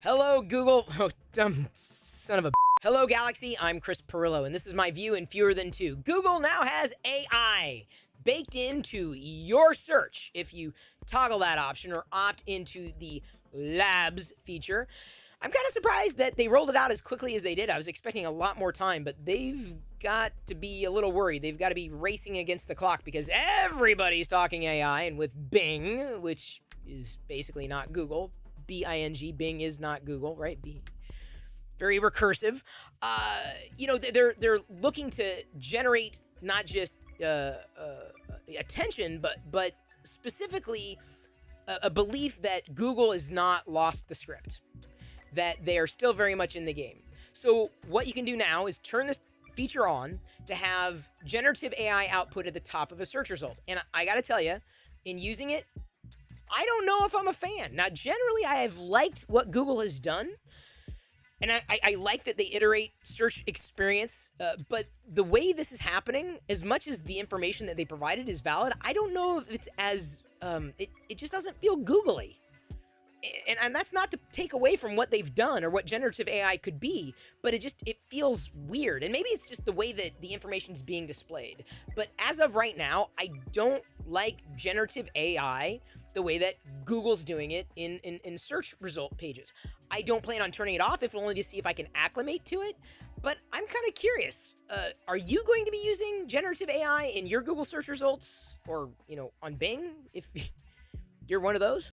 Hello, Google. Oh, dumb son of a. Hello, Galaxy. I'm Chris Pirillo, and this is my view in fewer than two. Google now has AI baked into your search if you toggle that option or opt into the labs feature. I'm kind of surprised that they rolled it out as quickly as they did. I was expecting a lot more time, but they've got to be a little worried. They've got to be racing against the clock because everybody's talking AI, and with Bing, which is basically not Google, B-I-N-G, Bing is not Google, right? B, very recursive. You know, they're looking to generate not just attention, but specifically a belief that Google has not lost the script, that they are still very much in the game. So what you can do now is turn this feature on to have generative AI output at the top of a search result. And I got to tell you, in using it, I don't know if I'm a fan. Now, generally, I have liked what Google has done, and I like that they iterate search experience, but the way this is happening, as much as the information that they provided is valid, I don't know if it's as, it just doesn't feel Googly. And that's not to take away from what they've done or what generative AI could be, but it feels weird. And maybe it's just the way that the information is being displayed. But as of right now, I don't like generative AI the way that Google's doing it in search result pages. I don't plan on turning it off, if only to see if I can acclimate to it. But I'm kind of curious, are you going to be using generative AI in your Google search results or, you know, on Bing if you're one of those?